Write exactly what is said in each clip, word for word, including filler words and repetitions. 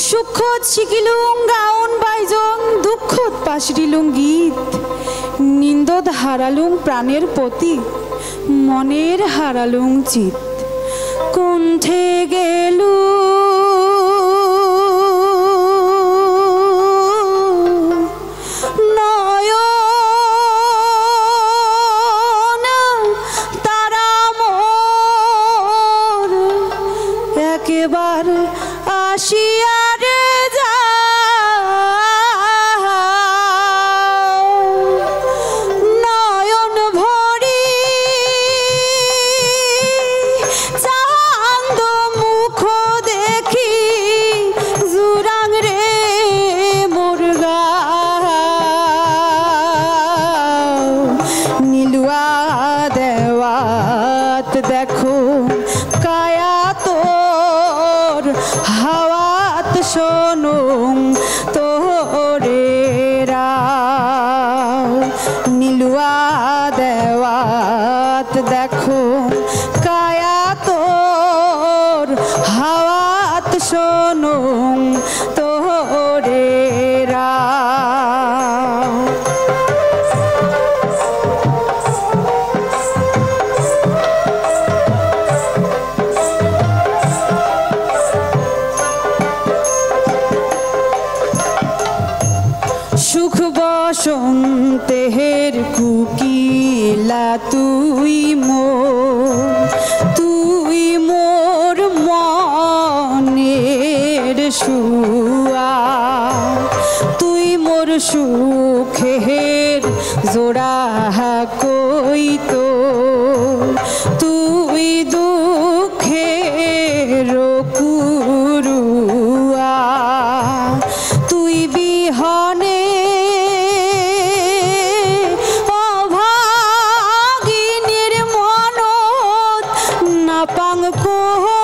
सुखद शिखिलुं गाउन बाइजों दुखद पाशरिलुं गीत निंदद हारालुं प्राणेर पति मनेर हारालुं चित कुंठे गेलु सुखेर जोड़ा कोई तो तुई दुखेर कुरुआ तुई बिहने अभागिनीर मनोत ना पांग कोनो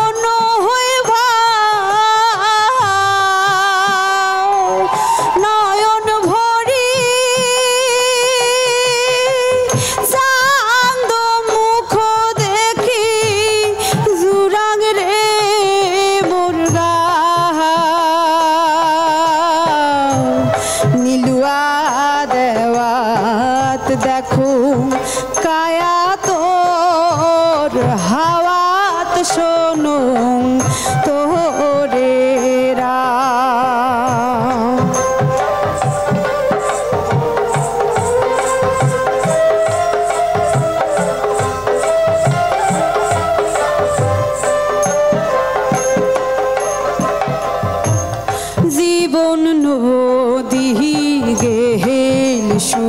शुकिया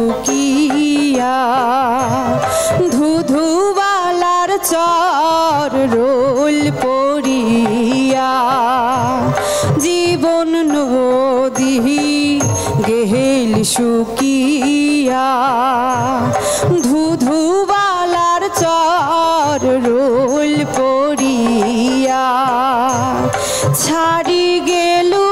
धुधु बालार चर रोल पोरिया छाड़ी गेलू